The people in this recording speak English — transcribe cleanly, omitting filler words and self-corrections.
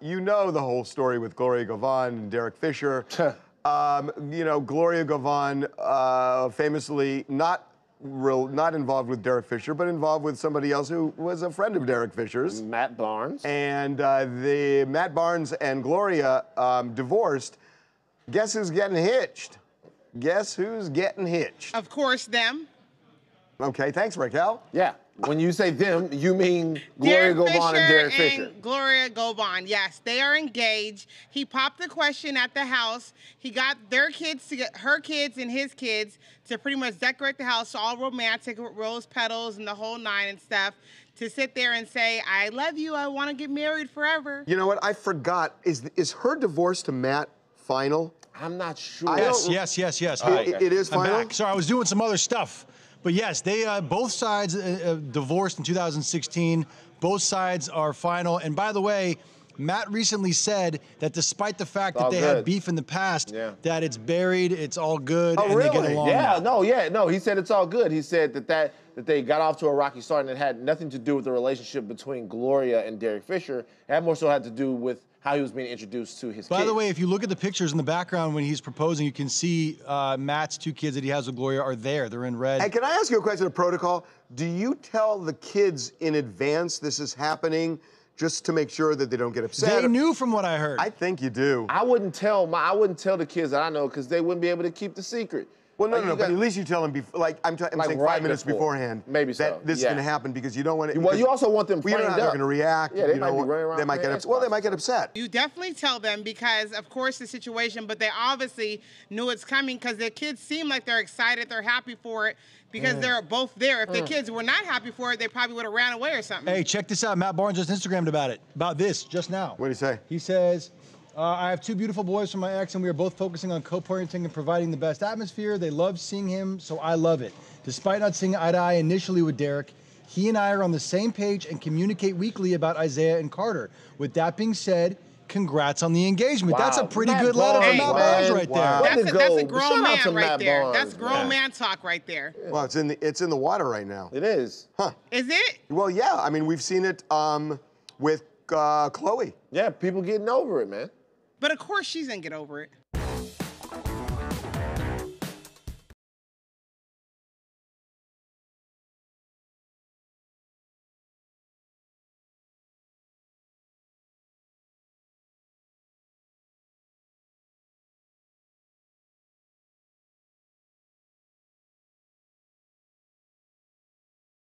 You know the whole story with Gloria Govan and Derek Fisher. You know, Gloria Govan famously not involved with Derek Fisher, but involved with somebody else who was a friend of Derek Fisher's. Matt Barnes. And the Matt Barnes and Gloria divorced. Guess who's getting hitched? Guess who's getting hitched? Of course, them. Okay, thanks, Raquel. Yeah. When you say them, you mean Gloria Govan and Derek Fisher. Gloria Govan, yes, they are engaged. He popped the question at the house. He got their kids to get her kids and his kids to pretty much decorate the house, all romantic with rose petals and the whole nine and stuff, to sit there and say, "I love you. I want to get married forever." You know what? I forgot. Is her divorce to Matt final? I'm not sure. Yes. It is final. I'm back. Sorry, I was doing some other stuff. But yes, they both sides divorced in 2016. Both sides are final. And by the way, Matt recently said that despite the fact that they had beef in the past, that it's buried, it's all good, and they get along. No, he said it's all good. He said that they got off to a rocky start and it had nothing to do with the relationship between Gloria and Derek Fisher. It had more so had to do with how he was being introduced to his kids. By the way, if you look at the pictures in the background when he's proposing, you can see Matt's two kids that he has with Gloria are there. They're in red. Hey, can I ask you a question of protocol? Do you tell the kids in advance this is happening just to make sure that they don't get upset? They knew from what I heard. I think you do. I wouldn't tell the kids that I know because they wouldn't be able to keep the secret. Well, no, but at least you tell them, like I'm saying, 5 minutes beforehand. Maybe so. That this is going to happen because you don't want it. Well, you also want them framed up. You don't know how they're going to react. Yeah, they might be running around. They might get upset. Well, they might get upset. You definitely tell them because, of course, the situation, but they obviously knew it's coming because their kids seem like they're excited, they're happy for it because they're both there. If their kids were not happy for it, they probably would have ran away or something. Hey, check this out. Matt Barnes just Instagrammed about this just now. What did he say? He says, I have two beautiful boys from my ex, and we are both focusing on co-parenting and providing the best atmosphere. They love seeing him, so I love it. Despite not seeing eye to eye initially with Derek, he and I are on the same page and communicate weekly about Isaiah and Carter. With that being said, congrats on the engagement. Wow. That's a pretty good letter from Matt Barnes right there. That's a grown man right there. That's grown man talk right there. Well, it's in the water right now. It is. Huh. Is it? Well, yeah. I mean, we've seen it with Chloe. Yeah, people getting over it, man. But of course she's gonna get over it.